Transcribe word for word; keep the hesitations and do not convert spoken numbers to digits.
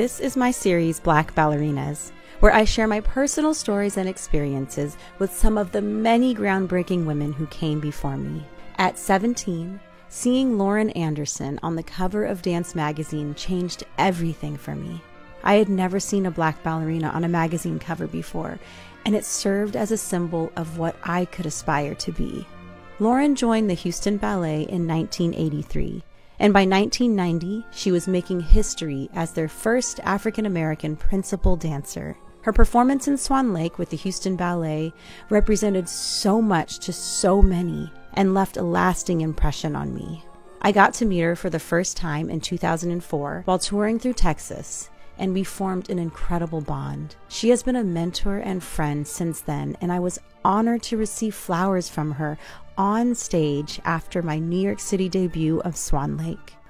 This is my series, Black Ballerinas, where I share my personal stories and experiences with some of the many groundbreaking women who came before me. At seventeen, seeing Lauren Anderson on the cover of Dance Magazine changed everything for me. I had never seen a black ballerina on a magazine cover before, and it served as a symbol of what I could aspire to be. Lauren joined the Houston Ballet in nineteen eighty-three, and by nineteen ninety, she was making history as their first African-American principal dancer. Her performance in Swan Lake with the Houston Ballet represented so much to so many and left a lasting impression on me. I got to meet her for the first time in two thousand four while touring through Texas, and we formed an incredible bond. She has been a mentor and friend since then, and I was honored to receive flowers from her on stage after my New York City debut of Swan Lake.